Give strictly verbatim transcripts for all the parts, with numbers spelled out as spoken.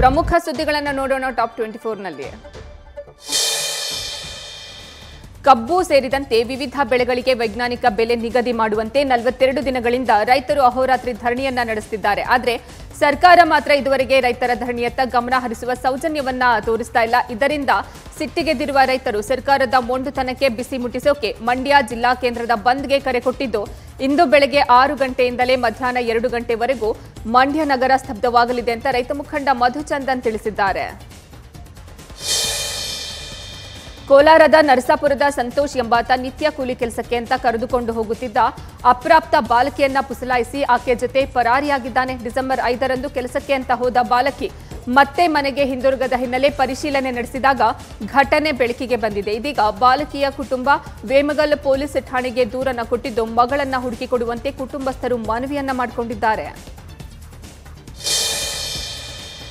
ಪ್ರಮುಖ ಸುದ್ದಿಗಳನ್ನು ನೋಡೋಣ ಟಾಪ್ ಟ್ವೆಂಟಿ ಫೋರ್ ನಲ್ಲಿ ಕಬ್ಬು ಸೇರಿದಂತೆ ವಿವಿಧ ಬೆಳೆಗಳಿಗೆ ವೈಜ್ಞಾನಿಕ ಬೆಲೆ ನಿಗದಿ ಮಾಡುವಂತೆ ನಲವತ್ತೆರಡು ದಿನಗಳಿಂದ ರೈತರು ಅಹೋರಾತ್ರಿ ಧರಣಿಯನ್ನ ನಡೆಸುತ್ತಿದ್ದಾರೆ ಆದರೆ ಸರ್ಕಾರ ಮಾತ್ರ ಇದುವರೆಗೆ ರೈತರ ಧರಣಿಯತ್ತ ಗಮನ ಹರಿಸುವ ಸೌಜನ್ಯವನ್ನ ತೋರಿಸ್ತಾ ಇಲ್ಲ ಇದರಿಂದ ಸಿಟ್ಟಿಗೆದಿರುವ ರೈತರು ಸರ್ಕಾರದ ಮೊಂಡುತನಕ್ಕೆ ಬಿಸಿ ಮುಟ್ಟಿಸೋಕೆ ಮಂಡ್ಯ ಜಿಲ್ಲಾ ಕೇಂದ್ರದ ಬಂದ್ಗೆ ಕರೆ ಕೊಟ್ಟಿದ್ದು ಇಂದು ಬೆಳಗ್ಗೆ ಆರು ಗಂಟೆಯಿಂದಲೇ ಮಧ್ಯಾಹ್ನ ಎರಡು ಗಂಟೆವರೆಗೂ ಮಂಡ್ಯ ನಗರ ಸ್ತಬ್ಧವಾಗಲಿದೆ ಅಂತ ರೈತ ಮುಖಂಡ ಮಧುಚಂದನ್ ತಿಳಿಸಿದ್ದಾರೆ ಕೋಲಾರದ ನರಸಾಪುರದ ಸಂತೋಷ್ ಎಂಬಾತ ನಿತ್ಯ ಕೂಲಿ ಕೆಲಸಕ್ಕೆ ಅಂತ ಕರೆದುಕೊಂಡು ಹೋಗುತ್ತಿದ್ದ ಅಪ್ರಾಪ್ತ ಬಾಲಕಿಯನ್ನ ಪುಸಲಾಯಿಸಿ ಆಕೆ ಜೊತೆ ಪರಾರಿಯಾಗಿದ್ದಾನೆ ಡಿಸೆಂಬರ್ ಐದರಂದು ಕೆಲಸಕ್ಕೆ ಅಂತ ಹೋದ ಬಾಲಕಿ ಮತ್ತೆ ಮನೆಗೆ ಹಿಂದಿರುಗದ ಹಿನ್ನೆಲೆ ಪರಿಶೀಲನೆ ನಡೆಸಿದಾಗ ಘಟನೆ ಬೆಳಕಿಗೆ ಬಂದಿದೆ ಇದೀಗ ಬಾಲಕಿಯ ಕುಟುಂಬ ವೇಮಗಲ್ ಪೊಲೀಸ್ ಠಾಣೆಗೆ ದೂರನ್ನು ಕೊಟ್ಟಿದ್ದು ಮಗಳನ್ನ ಹುಡುಕಿಕೊಡುವಂತೆ ಕುಟುಂಬಸ್ಥರು ಮನವಿಯನ್ನ ಮಾಡಿಕೊಂಡಿದ್ದಾರೆ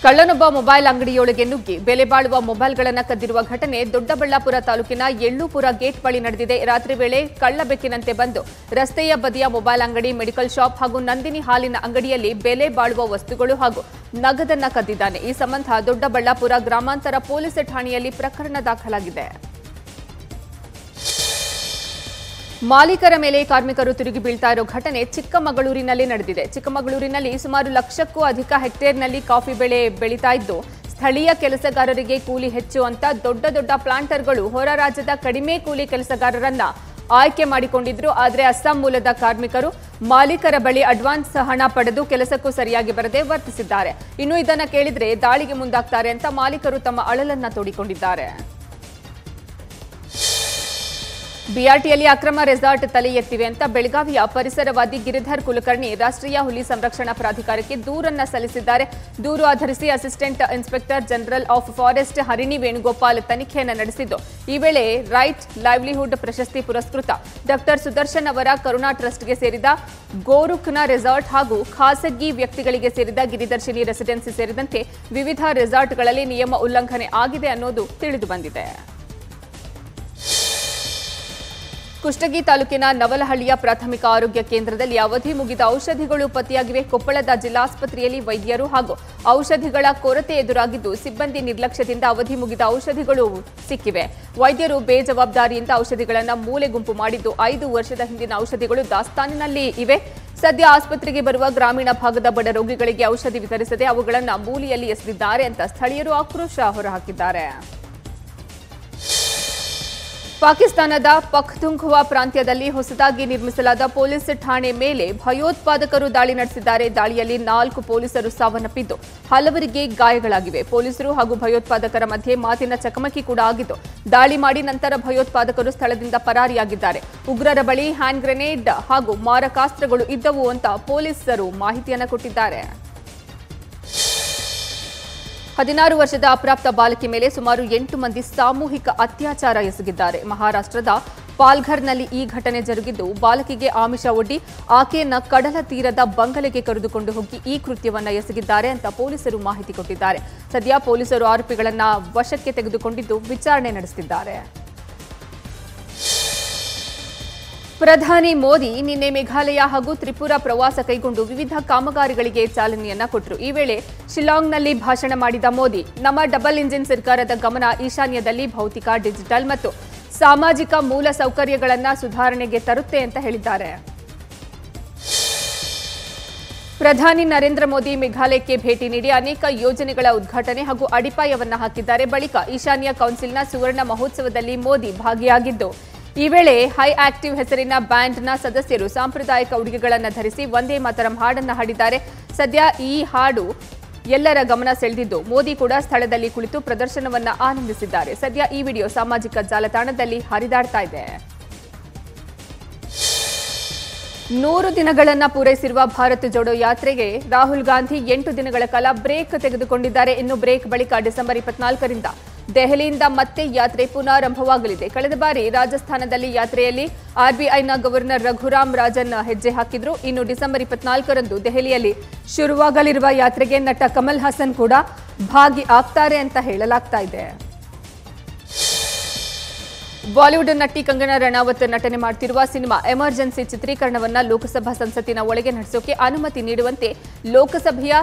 ಕಳ್ಳನೊಬ್ಬ ಮೊಬೈಲ್ ಅಂಗಡಿಯೊಳಗೆ ನುಗ್ಗಿ ಬೆಲೆ ಬಾಳುವ ಮೊಬೈಲ್ಗಳನ್ನು ಕದ್ದಿರುವ ಘಟನೆ ದೊಡ್ಡಬಳ್ಳಾಪುರ ತಾಲೂಕಿನ ಯಳ್ಳೂಪುರ ಗೇಟ್ ಬಳಿ ನಡೆದಿದೆ ರಾತ್ರಿ ವೇಳೆ ಕಳ್ಳ ಬೆಕ್ಕಿನಂತೆ ಬಂದು ರಸ್ತೆಯ ಬದಿಯ ಮೊಬೈಲ್ ಅಂಗಡಿ ಮೆಡಿಕಲ್ ಶಾಪ್ ಹಾಗೂ ನಂದಿನಿ ಹಾಲಿನ ಅಂಗಡಿಯಲ್ಲಿ ಬೆಲೆ ಬಾಳುವ ವಸ್ತುಗಳು ಹಾಗೂ ನಗದನ್ನು ಕದ್ದಿದ್ದಾನೆ ಈ ಸಂಬಂಧ ದೊಡ್ಡಬಳ್ಳಾಪುರ ಗ್ರಾಮಾಂತರ ಪೊಲೀಸ್ ಠಾಣೆಯಲ್ಲಿ ಪ್ರಕರಣ ದಾಖಲಾಗಿದೆ ಮಾಲೀಕರ ಮೇಲೆ ಕಾರ್ಮಿಕರು ತಿರುಗಿ ಬೀಳ್ತಾ ಇರೋ ಘಟನೆ ಚಿಕ್ಕಮಗಳೂರಿನಲ್ಲಿ ನಡೆದಿದೆ ಚಿಕ್ಕಮಗಳೂರಿನಲ್ಲಿ ಸುಮಾರು ಲಕ್ಷಕ್ಕೂ ಅಧಿಕ ಹೆಕ್ಟೇರ್ನಲ್ಲಿ ಕಾಫಿ ಬೆಳೆ ಬೆಳೀತಾ ಇದ್ದು ಸ್ಥಳೀಯ ಕೆಲಸಗಾರರಿಗೆ ಕೂಲಿ ಹೆಚ್ಚು ಅಂತ ದೊಡ್ಡ ದೊಡ್ಡ ಪ್ಲಾಂಟರ್ಗಳು ಹೊರ ರಾಜ್ಯದ ಕಡಿಮೆ ಕೂಲಿ ಕೆಲಸಗಾರರನ್ನ ಆಯ್ಕೆ ಮಾಡಿಕೊಂಡಿದ್ರು ಆದರೆ ಅಸ್ಸಾಂ ಮೂಲದ ಕಾರ್ಮಿಕರು ಮಾಲೀಕರ ಬಳಿ ಅಡ್ವಾನ್ಸ್ ಹಣ ಪಡೆದು ಕೆಲಸಕ್ಕೂ ಸರಿಯಾಗಿ ಬರದೆ ವರ್ತಿಸಿದ್ದಾರೆ ಇನ್ನು ಇದನ್ನ ಕೇಳಿದ್ರೆ ದಾಳಿಗೆ ಮುಂದಾಗ್ತಾರೆ ಅಂತ ಮಾಲೀಕರು ತಮ್ಮ ಅಳಲನ್ನ ತೋಡಿಕೊಂಡಿದ್ದಾರೆ ಬಿಆರ್ಟಿಯಲ್ಲಿ ಅಕ್ರಮ ರೆಸಾರ್ಟ್ ತಲೆ ಎತ್ತಿವೆ ಅಂತ ಬೆಳಗಾವಿಯ ಪರಿಸರವಾದಿ ಗಿರಿಧರ್ ಕುಲಕರ್ಣಿ ರಾಷ್ಟ್ರೀಯ ಹುಲಿ ಸಂರಕ್ಷಣಾ ಪ್ರಾಧಿಕಾರಕ್ಕೆ ದೂರನ್ನ ಸಲ್ಲಿಸಿದ್ದಾರೆ ದೂರು ಆಧರಿಸಿ assistant inspector general of forest Harini Venugopal ತನಿಖೆಯನ್ನು ನಡೆಸಿದ್ದು ಈ ವೇಳೆ ರೈಟ್ ಲೈವ್ಲಿಹುಡ್ ಪ್ರಶಸ್ತಿ ಪುರಸ್ಕೃತ ಡಾಕ್ಟರ್ ಸುದರ್ಶನ್ ಅವರ ಕರುಣಾ ಟ್ರಸ್ಟ್ಗೆ ಸೇರಿದ ಗೋರುಖ್ನ ರೆಸಾರ್ಟ್ ಹಾಗೂ ಖಾಸಗಿ ವ್ಯಕ್ತಿಗಳಿಗೆ ಸೇರಿದ ಗಿರಿದರ್ಶಿನಿ ರೆಸಿಡೆನ್ಸಿ ಸೇರಿದಂತೆ ವಿವಿಧ ರೆಸಾರ್ಟ್ಗಳಲ್ಲಿ ನಿಯಮ ಉಲ್ಲಂಘನೆ ಆಗಿದೆ ಅನ್ನೋದು ತಿಳಿದುಬಂದಿದೆ ಕುಷ್ಟಗಿ ತಾಲೂಕಿನ ನವಲಹಳ್ಳಿಯ ಪ್ರಾಥಮಿಕ ಆರೋಗ್ಯ ಕೇಂದ್ರದಲ್ಲಿ ಅವಧಿ ಮುಗಿದ ಔಷಧಿಗಳು ಪತ್ತೆಯಾಗಿವೆ ಕೊಪ್ಪಳದ ಜಿಲ್ಲಾಸ್ಪತ್ರೆಯಲ್ಲಿ ವೈದ್ಯರು ಹಾಗೂ ಔಷಧಿಗಳ ಕೊರತೆ ಎದುರಾಗಿದ್ದು ಸಿಬ್ಬಂದಿ ನಿರ್ಲಕ್ಷ್ಯದಿಂದ ಅವಧಿ ಮುಗಿದ ಔಷಧಿಗಳು ಸಿಕ್ಕಿವೆ ವೈದ್ಯರು ಬೇಜವಾಬ್ದಾರಿಯಿಂದ ಔಷಧಿಗಳನ್ನು ಮೂಲೆ ಗುಂಪು ಮಾಡಿದ್ದು ಐದು ವರ್ಷದ ಹಿಂದಿನ ಔಷಧಿಗಳು ದಾಸ್ತಾನಿನಲ್ಲಿ ಇವೆ ಸದ್ಯ ಆಸ್ಪತ್ರೆಗೆ ಬರುವ ಗ್ರಾಮೀಣ ಭಾಗದ ಬಡ ರೋಗಿಗಳಿಗೆ ಔಷಧಿ ವಿತರಿಸದೆ ಅವುಗಳನ್ನು ಮೂಲೆಯಲ್ಲಿ ಎಸೆದಿದ್ದಾರೆ ಅಂತ ಸ್ಥಳೀಯರು ಆಕ್ರೋಶ ಹೊರಹಾಕಿದ್ದಾರೆ ಪಾಕಿಸ್ತಾನದ ಪಖ್ತುಂಖ್ವಾ ಪ್ರಾಂತ್ಯದಲ್ಲಿ ಹೊಸದಾಗಿ ನಿರ್ಮಿಸಲಾದ ಪೊಲೀಸ್ ಠಾಣೆ ಮೇಲೆ ಭಯೋತ್ಪಾದಕರು ದಾಳಿ ನಡೆಸಿದ್ದಾರೆ ದಾಳಿಯಲ್ಲಿ ನಾಲ್ಕು ಪೊಲೀಸರು ಸಾವನ್ನಪ್ಪಿದ್ದು ಹಲವರಿಗೆ ಗಾಯಗಳಾಗಿವೆ ಪೊಲೀಸರು ಹಾಗೂ ಭಯೋತ್ಪಾದಕರ ಮಧ್ಯೆ ಮಾತಿನ ಚಕಮಕಿ ಕೂಡ ಆಗಿದ್ದು ದಾಳಿ ಮಾಡಿ ನಂತರ ಭಯೋತ್ಪಾದಕರು ಸ್ಥಳದಿಂದ ಪರಾರಿಯಾಗಿದ್ದಾರೆ ಉಗ್ರರ ಬಳಿ ಹ್ಯಾಂಡ್ ಗ್ರೆನೇಡ್ ಹಾಗೂ ಮಾರಕಾಸ್ತ್ರಗಳು ಇದ್ದವು ಅಂತ ಪೊಲೀಸರು ಮಾಹಿತಿಯನ್ನು ಕೊಟ್ಟಿದ್ದಾರೆ ಹದಿನಾರು ವರ್ಷದ ಅಪ್ರಾಪ್ತ ಬಾಲಕಿ ಮೇಲೆ ಸುಮಾರು ಎಂಟು ಮಂದಿ ಸಾಮೂಹಿಕ ಅತ್ಯಾಚಾರ ಎಸಗಿದ್ದಾರೆ ಮಹಾರಾಷ್ಟ್ರದ ಪಾಲ್ಘರ್ನಲ್ಲಿ ಈ ಘಟನೆ ಜರುಗಿದ್ದು ಬಾಲಕಿಗೆ ಆಮಿಷ ಒಡ್ಡಿ ಆಕೆಯನ್ನ ಕಡಲ ತೀರದ ಬಂಗಲೆಗೆ ಕರೆದುಕೊಂಡು ಹೋಗಿ ಈ ಕೃತ್ಯವನ್ನ ಎಸಗಿದ್ದಾರೆ ಅಂತ ಪೊಲೀಸರು ಮಾಹಿತಿ ಕೊಟ್ಟಿದ್ದಾರೆ ಸದ್ಯ ಪೊಲೀಸರು ಆರೋಪಿಗಳನ್ನ ವಶಕ್ಕೆ ತೆಗೆದುಕೊಂಡಿದ್ದು ವಿಚಾರಣೆ ನಡೆಸುತ್ತಿದ್ದಾರೆ ಪ್ರಧಾನಿ ಮೋದಿ ನಿನ್ನೆ ಮೇಘಾಲಯ ಹಾಗೂ ತ್ರಿಪುರಾ ಪ್ರವಾಸ ಕೈಗೊಂಡು ವಿವಿಧ ಕಾಮಗಾರಿಗಳಿಗೆ ಚಾಲನೆಯನ್ನ ಕೊಟ್ಟರು ಈ ವೇಳೆ ಶಿಲ್ಲಾಂಗ್ನಲ್ಲಿ ಭಾಷಣ ಮಾಡಿದ ಮೋದಿ ನಮ್ಮ ಡಬಲ್ ಇಂಜಿನ್ ಸರ್ಕಾರದ ಗಮನ ಈಶಾನ್ಯದಲ್ಲಿ ಭೌತಿಕ ಡಿಜಿಟಲ್ ಮತ್ತು ಸಾಮಾಜಿಕ ಮೂಲ ಸೌಕರ್ಯಗಳನ್ನು ಸುಧಾರಣೆಗೆ ತರುತ್ತೆ ಅಂತ ಹೇಳಿದ್ದಾರೆ ಪ್ರಧಾನಿ ನರೇಂದ್ರ ಮೋದಿ ಮೇಘಾಲಯಕ್ಕೆ ಭೇಟಿ ನೀಡಿ ಅನೇಕ ಯೋಜನೆಗಳ ಉದ್ಘಾಟನೆ ಹಾಗೂ ಅಡಿಪಾಯವನ್ನು ಹಾಕಿದ್ದಾರೆ ಬಳಿಕ ಈಶಾನ್ಯ ಕೌನ್ಸಿಲ್ನ ಸುವರ್ಣ ಮಹೋತ್ಸವದಲ್ಲಿ ಮೋದಿ ಭಾಗಿಯಾಗಿದ್ದು ಈ ವೇಳೆ ಹೈ ಆಕ್ಟಿವ್ ಹೆಸರಿನ ಬ್ಯಾಂಡ್ನ ಸದಸ್ಯರು ಸಾಂಪ್ರದಾಯಿಕ ಉಡುಗೆಗಳನ್ನು ಧರಿಸಿ ವಂದೇ ಮಾತರಂ ಹಾಡನ್ನು ಹಾಡಿದ್ದಾರೆ ಸದ್ಯ ಈ ಹಾಡು ಎಲ್ಲರ ಗಮನ ಸೆಳೆದಿದ್ದು ಮೋದಿ ಕೂಡ ಸ್ಥಳದಲ್ಲಿ ಕುಳಿತು ಪ್ರದರ್ಶನವನ್ನು ಆನಂದಿಸಿದ್ದಾರೆ ಸದ್ಯ ಈ ವಿಡಿಯೋ ಸಾಮಾಜಿಕ ಜಾಲತಾಣದಲ್ಲಿ ಹರಿದಾಡ್ತಾ ಇದೆ ನೂರು ದಿನಗಳನ್ನು ಪೂರೈಸಿರುವ ಭಾರತ್ ಜೋಡೋ ಯಾತ್ರೆಗೆ ರಾಹುಲ್ ಗಾಂಧಿ ಎಂಟು ದಿನಗಳ ಕಾಲ ಬ್ರೇಕ್ ತೆಗೆದುಕೊಂಡಿದ್ದಾರೆ ಇನ್ನು ಬ್ರೇಕ್ ಬಳಿಕ ಡಿಸೆಂಬರ್ ಇಪ್ಪತ್ನಾಲ್ಕರಿಂದ ದೆಹಲಿಯಿಂದ ಮತ್ತೆ ಯಾತ್ರೆ ಪುನರಾರಂಭವಾಗಲಿದೆ ಕಳೆದ ಬಾರಿ ರಾಜಸ್ಥಾನದಲ್ಲಿ ಯಾತ್ರೆಯಲ್ಲಿ ಆರ್ಬಿಐನ ಗವರ್ನರ್ ರಘುರಾಮ್ ರಾಜನ್ ಹೆಜ್ಜೆ ಹಾಕಿದ್ರು ಇನ್ನು ಡಿಸೆಂಬರ್ ಇಪ್ಪತ್ನಾಲ್ಕರಂದು ದೆಹಲಿಯಲ್ಲಿ ಶುರುವಾಗಲಿರುವ ಯಾತ್ರೆಗೆ ನಟ ಕಮಲ್ ಹಾಸನ್ ಕೂಡ ಭಾಗಿ ಆಗ್ತಾರೆ ಅಂತ ಹೇಳಲಾಗ್ತಾ ಇದೆ ಬಾಲಿವುಡ್ ನಟಿ ಕಂಗನಾ ರಣಾವತ್ ನಟನೆ ಮಾಡ್ತಿರುವ ಸಿನಿಮಾ ಎಮರ್ಜೆನ್ಸಿ ಚಿತ್ರೀಕರಣವನ್ನು ಲೋಕಸಭಾ ಸಂಸತ್ತಿನ ಒಳಗೆ ನಡೆಸೋಕೆ ಅನುಮತಿ ನೀಡುವಂತೆ ಲೋಕಸಭೆಯ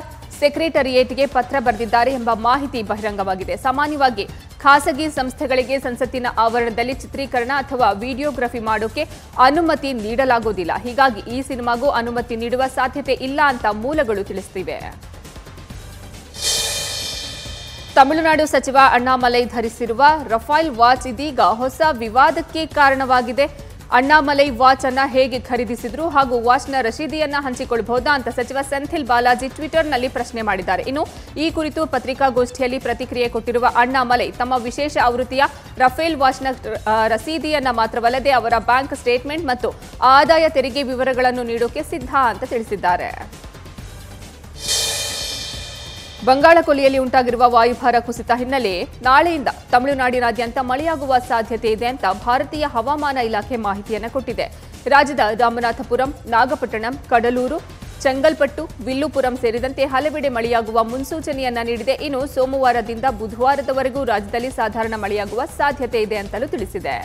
ಸೆಕ್ರೆಟರಿಯೇಟ್ಗೆ ಪತ್ರ ಬರೆದಿದ್ದಾರೆ ಎಂಬ ಮಾಹಿತಿ ಬಹಿರಂಗವಾಗಿದೆ. ಸಾಮಾನ್ಯವಾಗಿ ಖಾಸಗಿ ಸಂಸ್ಥೆಗಳಿಗೆ ಸಂಸತ್ತಿನ ಆವರಣದಲ್ಲಿ ಚಿತ್ರೀಕರಣ ಅಥವಾ ವಿಡಿಯೋಗ್ರಫಿ ಮಾಡೋಕೆ ಅನುಮತಿ ನೀಡಲಾಗುವುದಿಲ್ಲ. ಹೀಗಾಗಿ ಈ ಸಿನಿಮಾಗೂ ಅನುಮತಿ ನೀಡುವ ಸಾಧ್ಯತೆ ಇಲ್ಲ ಅಂತ ಮೂಲಗಳು ತಿಳಿಸುತ್ತಿವೆ. ತಮಿಳುನಾಡು ಸಚಿವ ಅಣ್ಣಾಮಲೈ ಧರಿಸಿರುವ ರಫೇಲ್ ವಾಚ್ ಇದೀಗ ಹೊಸ ವಿವಾದಕ್ಕೆ ಕಾರಣವಾಗಿದೆ. ಅಣ್ಣಾಮಲೈ ವಾಚ್ ಅನ್ನು ಹೇಗೆ ಖರೀದಿಸಿದ್ರು ಹಾಗೂ ವಾಚ್ನ ರಶೀದಿಯನ್ನು ಹಂಚಿಕೊಳ್ಳಬಹುದಾ ಅಂತ ಸಚಿವ ಸೆಂಥಿಲ್ ಬಾಲಾಜಿ ಟ್ವಿಟರ್ನಲ್ಲಿ ಪ್ರಶ್ನೆ ಮಾಡಿದ್ದಾರೆ. ಇನ್ನು ಈ ಕುರಿತು ಪತ್ರಿಕಾಗೋಷ್ಠಿಯಲ್ಲಿ ಪ್ರತಿಕ್ರಿಯೆ ಕೊಟ್ಟಿರುವ ಅಣ್ಣಾಮಲೈ ತಮ್ಮ ವಿಶೇಷ ಆವೃತ್ತಿಯ ರಫೇಲ್ ವಾಚ್ನ ರಸೀದಿಯನ್ನು ಮಾತ್ರವಲ್ಲದೆ ಅವರ ಬ್ಯಾಂಕ್ ಸ್ಟೇಟ್ಮೆಂಟ್ ಮತ್ತು ಆದಾಯ ತೆರಿಗೆ ವಿವರಗಳನ್ನು ನೀಡೋಕೆ ಸಿದ್ಧ ಅಂತ ತಿಳಿಸಿದ್ದಾರೆ. ಬಂಗಾಳ ಕೊಲ್ಲಿಯಲ್ಲಿ ಉಂಟಾಗಿರುವ ವಾಯುಭಾರ ಕುಸಿತ ಹಿನ್ನೆಲೆ ನಾಳೆಯಿಂದ ತಮಿಳುನಾಡಿನಾದ್ಯಂತ ಮಳೆಯಾಗುವ ಸಾಧ್ಯತೆ ಇದೆ ಅಂತ ಭಾರತೀಯ ಹವಾಮಾನ ಇಲಾಖೆ ಮಾಹಿತಿಯನ್ನು ಕೊಟ್ಟಿದೆ. ರಾಜ್ಯದ ರಾಮನಾಥಪುರಂ, ನಾಗಪಟ್ಟಣಂ, ಕಡಲೂರು, ಚಂಗಲ್ಪಟ್ಟು, ವಿಲ್ಲುಪುರಂ ಸೇರಿದಂತೆ ಹಲವೆಡೆ ಮಳೆಯಾಗುವ ಮುನ್ಸೂಚನೆಯನ್ನ ನೀಡಿದೆ. ಇನ್ನು ಸೋಮವಾರದಿಂದ ಬುಧವಾರದವರೆಗೂ ರಾಜ್ಯದಲ್ಲಿ ಸಾಧಾರಣ ಮಳೆಯಾಗುವ ಸಾಧ್ಯತೆ ಇದೆ ಅಂತಲೂ ತಿಳಿಸಿದೆ.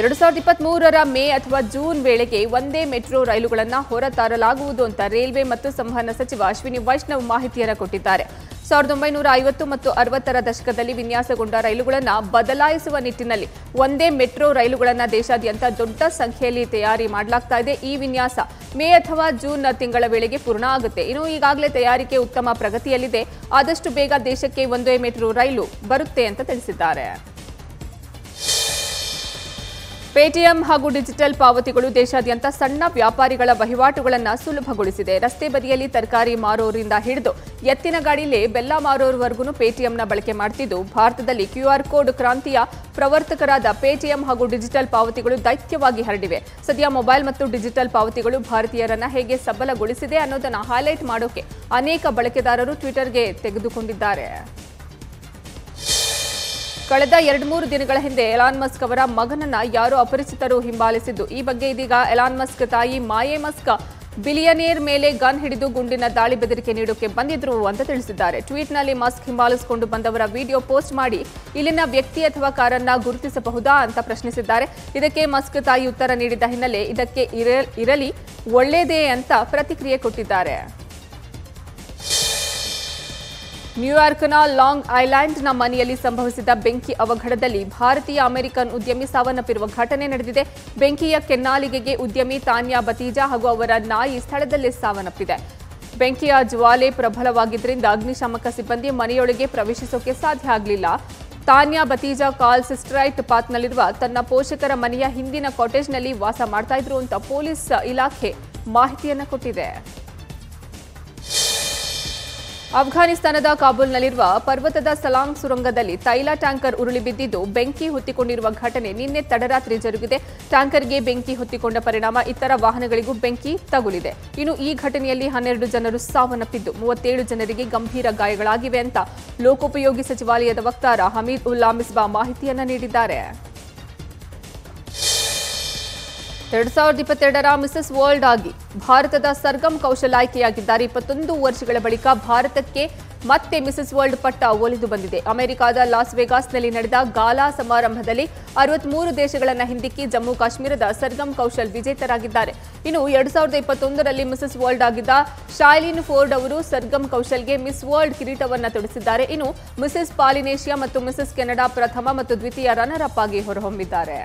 ಎರಡು ಸಾವಿರದ ಇಪ್ಪತ್ತ್ ಮೂರರ ಮೇ ಅಥವಾ ಜೂನ್ ವೇಳೆಗೆ ಒಂದೇ ಮೆಟ್ರೋ ರೈಲುಗಳನ್ನು ಹೊರತರಲಾಗುವುದು ಅಂತ ರೈಲ್ವೆ ಮತ್ತು ಸಂವಹನ ಸಚಿವ ಅಶ್ವಿನಿ ವೈಷ್ಣವ್ ಮಾಹಿತಿಯನ್ನು ಕೊಟ್ಟಿದ್ದಾರೆ. ಸಾವಿರದ ಒಂಬೈನೂರ ಐವತ್ತು ಮತ್ತು ಅರವತ್ತರ ದಶಕದಲ್ಲಿ ವಿನ್ಯಾಸಗೊಂಡ ರೈಲುಗಳನ್ನು ಬದಲಾಯಿಸುವ ನಿಟ್ಟಿನಲ್ಲಿ ಒಂದೇ ಮೆಟ್ರೋ ರೈಲುಗಳನ್ನು ದೇಶಾದ್ಯಂತ ದೊಡ್ಡ ಸಂಖ್ಯೆಯಲ್ಲಿ ತಯಾರಿ ಮಾಡಲಾಗ್ತಾ ಇದೆ. ಈ ವಿನ್ಯಾಸ ಮೇ ಅಥವಾ ಜೂನ್ ತಿಂಗಳ ವೇಳೆಗೆ ಪೂರ್ಣ ಆಗುತ್ತೆ. ಇನ್ನು ಈಗಾಗಲೇ ತಯಾರಿಕೆ ಉತ್ತಮ ಪ್ರಗತಿಯಲ್ಲಿದೆ. ಆದಷ್ಟು ಬೇಗ ದೇಶಕ್ಕೆ ಒಂದೇ ಮೆಟ್ರೋ ರೈಲು ಬರುತ್ತೆ ಅಂತ ತಿಳಿಸಿದ್ದಾರೆ. ಪೇಟಿಎಂ ಹಾಗೂ ಡಿಜಿಟಲ್ ಪಾವತಿಗಳು ದೇಶಾದ್ಯಂತ ಸಣ್ಣ ವ್ಯಾಪಾರಿಗಳ ವಹಿವಾಟುಗಳನ್ನು ಸುಲಭಗೊಳಿಸಿದೆ. ರಸ್ತೆ ಬದಿಯಲ್ಲಿ ತರಕಾರಿ ಮಾರೋರಿಂದ ಹಿಡಿದು ಎತ್ತಿನ ಗಾಡಿಯಲ್ಲಿ ಬೆಲ್ಲ ಮಾರೋವರೆಗೂ ಪೇಟಿಎಂನ ಬಳಕೆ ಮಾಡ್ತಿದ್ದು, ಭಾರತದಲ್ಲಿ ಕ್ಯೂಆರ್ ಕೋಡ್ ಕ್ರಾಂತಿಯ ಪ್ರವರ್ತಕರಾದ ಪೇಟಿಎಂ ಹಾಗೂ ಡಿಜಿಟಲ್ ಪಾವತಿಗಳು ದೈತ್ಯವಾಗಿ ಹರಡಿವೆ. ಸದ್ಯ ಮೊಬೈಲ್ ಮತ್ತು ಡಿಜಿಟಲ್ ಪಾವತಿಗಳು ಭಾರತೀಯರನ್ನು ಹೇಗೆ ಸಬಲಗೊಳಿಸಿದೆ ಅನ್ನೋದನ್ನು ಹೈಲೈಟ್ ಮಾಡೋಕೆ ಅನೇಕ ಬಳಕೆದಾರರು ಟ್ವಿಟರ್ಗೆ ತೆಗೆದುಕೊಂಡಿದ್ದಾರೆ. ಕಳೆದ ಎರಡು ಮೂರು ದಿನಗಳ ಹಿಂದೆ ಎಲಾನ್ ಮಸ್ಕ್ ಅವರ ಮಗನನ್ನ ಯಾರೋ ಅಪರಿಚಿತರು ಹಿಂಬಾಲಿಸಿದ್ದು, ಈ ಬಗ್ಗೆ ಇದೀಗ ಎಲಾನ್ ಮಸ್ಕ್ ತಾಯಿ ಮಾಯೆ ಮಸ್ಕ್ ಬಿಲಿಯನೇರ್ ಮೇಲೆ ಗನ್ ಹಿಡಿದು ಗುಂಡಿನ ದಾಳಿ ಬೆದರಿಕೆ ನೀಡೋಕೆ ಬಂದಿದ್ರು ಅಂತ ತಿಳಿಸಿದ್ದಾರೆ. ಟ್ವೀಟ್ನಲ್ಲಿ ಮಸ್ಕ್ ಹಿಂಬಾಲಿಸಿಕೊಂಡು ಬಂದವರ ವಿಡಿಯೋ ಪೋಸ್ಟ್ ಮಾಡಿ ಇಲ್ಲಿನ ವ್ಯಕ್ತಿ ಅಥವಾ ಕಾರನ್ನ ಗುರುತಿಸಬಹುದಾ ಅಂತ ಪ್ರಶ್ನಿಸಿದ್ದಾರೆ. ಇದಕ್ಕೆ ಮಸ್ಕ್ ತಾಯಿ ಉತ್ತರ ನೀಡಿದ ಹಿನ್ನೆಲೆ ಇದಕ್ಕೆ ಇರಲಿ ಒಳ್ಳೆಯದೇ ಅಂತ ಪ್ರತಿಕ್ರಿಯೆ ಕೊಟ್ಟಿದ್ದಾರೆ. ನ್ಯೂಯಾರ್ಕ್ನ ಲಾಂಗ್ ಐಲ್ಯಾಂಡ್ನ ಮನೆಯಲ್ಲಿ ಸಂಭವಿಸಿದ ಬೆಂಕಿ ಅವಘಡದಲ್ಲಿ ಭಾರತೀಯ ಅಮೆರಿಕನ್ ಉದ್ಯಮಿ ಸಾವನ್ನಪ್ಪಿರುವ ಘಟನೆ ನಡೆದಿದೆ. ಬೆಂಕಿಯ ಕೆನ್ನಾಲಿಗೆಗೆ ಉದ್ಯಮಿ ತಾನ್ಯಾ ಬತೀಜಾ ಹಾಗೂ ಅವರ ನಾಯಿ ಸ್ಥಳದಲ್ಲೇ ಸಾವನ್ನಪ್ಪಿದೆ. ಬೆಂಕಿಯ ಜ್ವಾಲೆ ಪ್ರಬಲವಾಗಿದ್ದರಿಂದ ಅಗ್ನಿಶಾಮಕ ಸಿಬ್ಬಂದಿ ಮನೆಯೊಳಗೆ ಪ್ರವೇಶಿಸೋಕೆ ಸಾಧ್ಯ ಆಗಲಿಲ್ಲ. ತಾನ್ಯಾ ಬತೀಜಾ ಕಾಲ್ ಸಿಸ್ಟ್ರೈಟ್ ಪಾತ್ನಲ್ಲಿರುವ ತನ್ನ ಪೋಷಕರ ಮನೆಯ ಹಿಂದಿನ ಕಾಟೇಜ್ನಲ್ಲಿ ವಾಸ ಮಾಡ್ತಾ ಇದ್ರು ಅಂತ ಪೊಲೀಸ್ ಇಲಾಖೆ ಮಾಹಿತಿಯನ್ನು ಕೊಟ್ಟಿದೆ. ಅಫ್ಘಾನಿಸ್ತಾನದ ಕಾಬೂಲ್ನಲ್ಲಿರುವ ಪರ್ವತದ ಸಲಾಂಗ್ ಸುರಂಗದಲ್ಲಿ ತೈಲ ಟ್ಯಾಂಕರ್ ಉರುಳಿ ಬಿದ್ದಿದ್ದು ಬೆಂಕಿ ಹೊತ್ತಿಕೊಂಡಿರುವ ಘಟನೆ ನಿನ್ನೆ ತಡರಾತ್ರಿ ಜರುಗಿದೆ. ಟ್ಯಾಂಕರ್ಗೆ ಬೆಂಕಿ ಹೊತ್ತಿಕೊಂಡ ಪರಿಣಾಮ ಇತರ ವಾಹನಗಳಿಗೂ ಬೆಂಕಿ ತಗುಲಿದೆ. ಇನ್ನು ಈ ಘಟನೆಯಲ್ಲಿ ಹನ್ನೆರಡು ಜನರು ಸಾವನ್ನಪ್ಪಿದ್ದು ಮೂವತ್ತೇಳು ಜನರಿಗೆ ಗಂಭೀರ ಗಾಯಗಳಾಗಿವೆ ಅಂತ ಲೋಕೋಪಯೋಗಿ ಸಚಿವಾಲಯದ ವಕ್ತಾರ ಹಮೀದ್ ಉಲ್ಲಾ ಮಿಸ್ಬಾ ಮಾಹಿತಿಯನ್ನು ನೀಡಿದ್ದಾರೆ. ಎರಡು ಸಾವಿರದ ಇಪ್ಪತ್ತೆರಡರ ಮಿಸಸ್ ವರ್ಲ್ಡ್ ಆಗಿ ಭಾರತದ ಸರ್ಗಮ್ ಕೌಶಲ್ ಆಯ್ಕೆಯಾಗಿದ್ದಾರೆ. ಇಪ್ಪತ್ತೊಂದು ವರ್ಷಗಳ ಬಳಿಕ ಭಾರತಕ್ಕೆ ಮತ್ತೆ ಮಿಸಸ್ ವರ್ಲ್ಡ್ ಪಟ್ಟ ಒಲಿದು ಬಂದಿದೆ. ಅಮೆರಿಕಾದ ಲಾಸ್ ವೆಗಾಸ್ನಲ್ಲಿ ನಡೆದ ಗಾಲಾ ಸಮಾರಂಭದಲ್ಲಿ ಅರವತ್ಮೂರು ದೇಶಗಳನ್ನು ಹಿಂದಿಕ್ಕಿ ಜಮ್ಮು ಕಾಶ್ಮೀರದ ಸರ್ಗಮ್ ಕೌಶಲ್ ವಿಜೇತರಾಗಿದ್ದಾರೆ. ಇನ್ನು ಎರಡು ಸಾವಿರದ ಇಪ್ಪತ್ತೊಂದರಲ್ಲಿ ಮಿಸಸ್ ವರ್ಲ್ಡ್ ಆಗಿದ್ದ ಶಾಯ್ಲಿನ್ ಫೋರ್ಡ್ ಅವರು ಸರ್ಗಮ್ ಕೌಶಲ್ಗೆ ಮಿಸ್ ವರ್ಲ್ಡ್ ಕಿರೀಟವನ್ನು ತೊಡಿಸಿದ್ದಾರೆ. ಇನ್ನು ಮಿಸಸ್ ಪಾಲಿನೇಷಿಯಾ ಮತ್ತು ಮಿಸಸ್ ಕೆನಡಾ ಪ್ರಥಮ ಮತ್ತು ದ್ವಿತೀಯ ರನ್ನರ್ ಅಪ್ ಆಗಿ ಹೊರಹೊಮ್ಮಿದ್ದಾರೆ.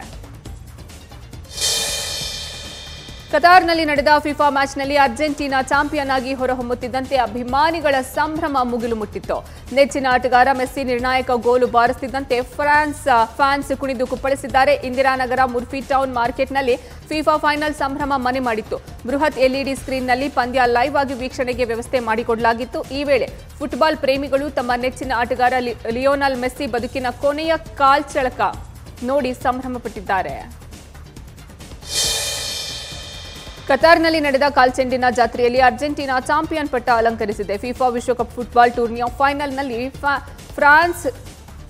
ಕತಾರ್ನಲ್ಲಿ ನಡೆದ ಫಿಫಾ ಮ್ಯಾಚ್ನಲ್ಲಿ ಅರ್ಜೆಂಟೀನಾ ಚಾಂಪಿಯನ್ ಆಗಿ ಹೊರಹೊಮ್ಮುತ್ತಿದ್ದಂತೆ ಅಭಿಮಾನಿಗಳ ಸಂಭ್ರಮ ಮುಗಿಲು ಮುಟ್ಟಿತ್ತು. ನೆಚ್ಚಿನ ಆಟಗಾರ ಮೆಸ್ಸಿ ನಿರ್ಣಾಯಕ ಗೋಲು ಬಾರಿಸುತ್ತಿದ್ದಂತೆ ಫ್ರಾನ್ಸ್ ಫ್ಯಾನ್ಸ್ ಕುಣಿದು ಕುಪ್ಪಳಿಸಿದ್ದಾರೆ. ಇಂದಿರಾನಗರ ಮುರ್ಫಿ ಟೌನ್ ಮಾರ್ಕೆಟ್ನಲ್ಲಿ ಫಿಫಾ ಫೈನಲ್ ಸಂಭ್ರಮ ಮನೆ ಮಾಡಿತ್ತು. ಬೃಹತ್ ಎಲ್ಇಡಿ ಸ್ಕ್ರೀನ್ನಲ್ಲಿ ಪಂದ್ಯ ಲೈವ್ ಆಗಿ ವೀಕ್ಷಣೆಗೆ ವ್ಯವಸ್ಥೆ ಮಾಡಿಕೊಡಲಾಗಿತ್ತು. ಈ ವೇಳೆ ಫುಟ್ಬಾಲ್ ಪ್ರೇಮಿಗಳು ತಮ್ಮ ನೆಚ್ಚಿನ ಆಟಗಾರ ಲಿಯೋನಲ್ ಮೆಸ್ಸಿ ಬದುಕಿನ ಕೊನೆಯ ಕಾಲ್ಚಳಕ ನೋಡಿ ಸಂಭ್ರಮಪಟ್ಟಿದ್ದಾರೆ. ಕತಾರ್ನಲ್ಲಿ ನಡೆದ ಕಾಲ್ಚೆಂಡಿನ ಜಾತ್ರೆಯಲ್ಲಿ ಅರ್ಜೆಂಟೀನಾ ಚಾಂಪಿಯನ್ ಪಟ್ಟ ಅಲಂಕರಿಸಿದೆ. ಫಿಫಾ ವಿಶ್ವಕಪ್ ಫುಟ್ಬಾಲ್ ಟೂರ್ನಿಯ ಫೈನಲ್ನಲ್ಲಿ ಫ್ರಾನ್ಸ್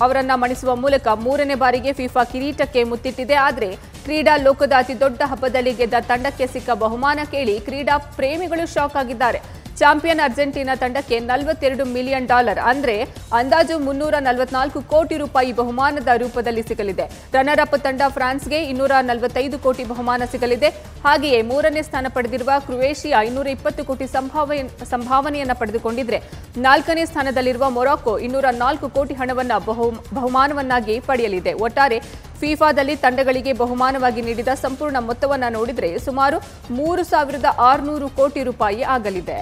ಅವರನ್ನ ಮಣಿಸುವ ಮೂಲಕ ಮೂರನೇ ಬಾರಿಗೆ ಫಿಫಾ ಕಿರೀಟಕ್ಕೆ ಮುತ್ತಿಟ್ಟಿದೆ. ಆದರೆ ಕ್ರೀಡಾ ಲೋಕದ ಅತಿದೊಡ್ಡ ಹಬ್ಬದಲ್ಲಿ ಗೆದ್ದ ತಂಡಕ್ಕೆ ಸಿಕ್ಕ ಬಹುಮಾನ ಕೇಳಿ ಕ್ರೀಡಾ ಪ್ರೇಮಿಗಳು ಶಾಕ್ ಆಗಿದ್ದಾರೆ. ಚಾಂಪಿಯನ್ ಅರ್ಜೆಂಟೀನಾ ತಂಡಕ್ಕೆ ನಲವತ್ತೆರಡು ಮಿಲಿಯನ್ ಡಾಲರ್ ಅಂದ್ರೆ ಅಂದಾಜು ಮುನ್ನೂರ ನಲವತ್ತನಾಲ್ಕು ಕೋಟಿ ರೂಪಾಯಿ ಬಹುಮಾನದ ರೂಪದಲ್ಲಿ ಸಿಗಲಿದೆ. ರನ್ನರ್ ಅಪ್ ತಂಡ ಫ್ರಾನ್ಸ್ಗೆ ಇನ್ನೂರ ನಲವತ್ತೈದು ಕೋಟಿ ಬಹುಮಾನ ಸಿಗಲಿದೆ. ಹಾಗೆಯೇ ಮೂರನೇ ಸ್ಥಾನ ಪಡೆದಿರುವ ಕ್ರೊಯೇಷಿಯಾ ಇನ್ನೂರ ಇಪ್ಪತ್ತು ಕೋಟಿ ಸಂಭಾವನೆಯನ್ನು ಪಡೆದುಕೊಂಡಿದ್ರೆ ನಾಲ್ಕನೇ ಸ್ಥಾನದಲ್ಲಿರುವ ಮೊರಾಕೊ ಇನ್ನೂರ ನಾಲ್ಕು ಕೋಟಿ ಹಣವನ್ನು ಬಹುಮಾನವನ್ನಾಗಿ ಪಡೆಯಲಿದೆ. ಒಟ್ಟಾರೆ ಫಿಫಾದಲ್ಲಿ ತಂಡಗಳಿಗೆ ಬಹುಮಾನವಾಗಿ ನೀಡಿದ ಸಂಪೂರ್ಣ ಮೊತ್ತವನ್ನು ನೋಡಿದರೆ ಸುಮಾರು ಮೂರು ಸಾವಿರದ ಆರುನೂರು ಕೋಟಿ ರೂಪಾಯಿ ಆಗಲಿದೆ.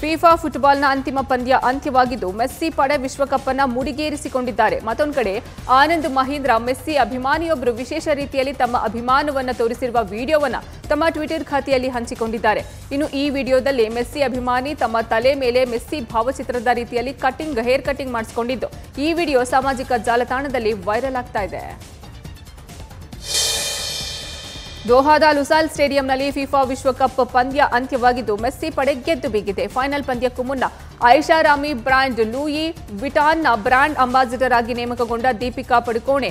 ಫಿಫಾ ಫುಟ್ಬಾಲ್ನ ಅಂತಿಮ ಪಂದ್ಯ ಅಂತ್ಯವಾಗಿದ್ದು ಮೆಸ್ಸಿ ಪಡೆ ವಿಶ್ವಕಪ್ನ ಮುಡಿಗೇರಿಸಿಕೊಂಡಿದ್ದಾರೆ. ಮತ್ತೊಂದು ಕಡೆ ಆನಂದ್ ಮಹೀಂದ್ರ ಮೆಸ್ಸಿ ಅಭಿಮಾನಿಯೊಬ್ಬರು ವಿಶೇಷ ರೀತಿಯಲ್ಲಿ ತಮ್ಮ ಅಭಿಮಾನವನ್ನು ತೋರಿಸಿರುವ ವಿಡಿಯೋವನ್ನು ತಮ್ಮ ಟ್ವಿಟರ್ ಖಾತೆಯಲ್ಲಿ ಹಂಚಿಕೊಂಡಿದ್ದಾರೆ. ಇನ್ನು ಈ ವಿಡಿಯೋದಲ್ಲಿ ಮೆಸ್ಸಿ ಅಭಿಮಾನಿ ತಮ್ಮ ತಲೆ ಮೇಲೆ ಮೆಸ್ಸಿ ಭಾವಚಿತ್ರದ ರೀತಿಯಲ್ಲಿ ಕಟಿಂಗ್ ಹೇರ್ ಕಟಿಂಗ್ ಮಾಡಿಸಿಕೊಂಡಿದ್ದು ಈ ವಿಡಿಯೋ ಸಾಮಾಜಿಕ ಜಾಲತಾಣದಲ್ಲಿ ವೈರಲ್ ಆಗ್ತಾ ಇದೆ. ದೋಹಾದ ಲುಸಾಲ್ ಸ್ಟೇಡಿಯಂನಲ್ಲಿ ಫಿಫಾ ವಿಶ್ವಕಪ್ ಪಂದ್ಯ ಅಂತ್ಯವಾಗಿದ್ದು ಮೆಸ್ಸಿ ಪಡೆ ಗೆದ್ದು ಬೀಗಿದೆ. ಫೈನಲ್ ಪಂದ್ಯಕ್ಕೂ ಮುನ್ನ ಐಷಾರಾಮಿ ಬ್ರ್ಯಾಂಡ್ ಲೂಯಿ ವಿಟಾನ್ನ ಬ್ರ್ಯಾಂಡ್ ಅಂಬಾಸಿಡರ್ ಆಗಿ ನೇಮಕಗೊಂಡ ದೀಪಿಕಾ ಪಡುಕೋಣೆ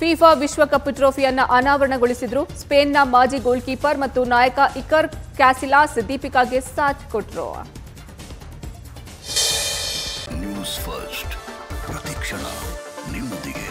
ಫಿಫಾ ವಿಶ್ವಕಪ್ ಟ್ರೋಫಿಯನ್ನು ಅನಾವರಣಗೊಳಿಸಿದ್ರು. ಸ್ಪೇನ್ನ ಮಾಜಿ ಗೋಲ್ ಕೀಪರ್ ಮತ್ತು ನಾಯಕ ಇಕರ್ ಕ್ಯಾಸಿಲಾಸ್ ದೀಪಿಕಾಗೆ ಸಾಥ್ ಕೊಟ್ಟರು. ನ್ಯೂಸ್ ಫಸ್ಟ್ ಪ್ರತಿಕ್ಷಣ ನಿಮ್ಮೊಂದಿಗೆ.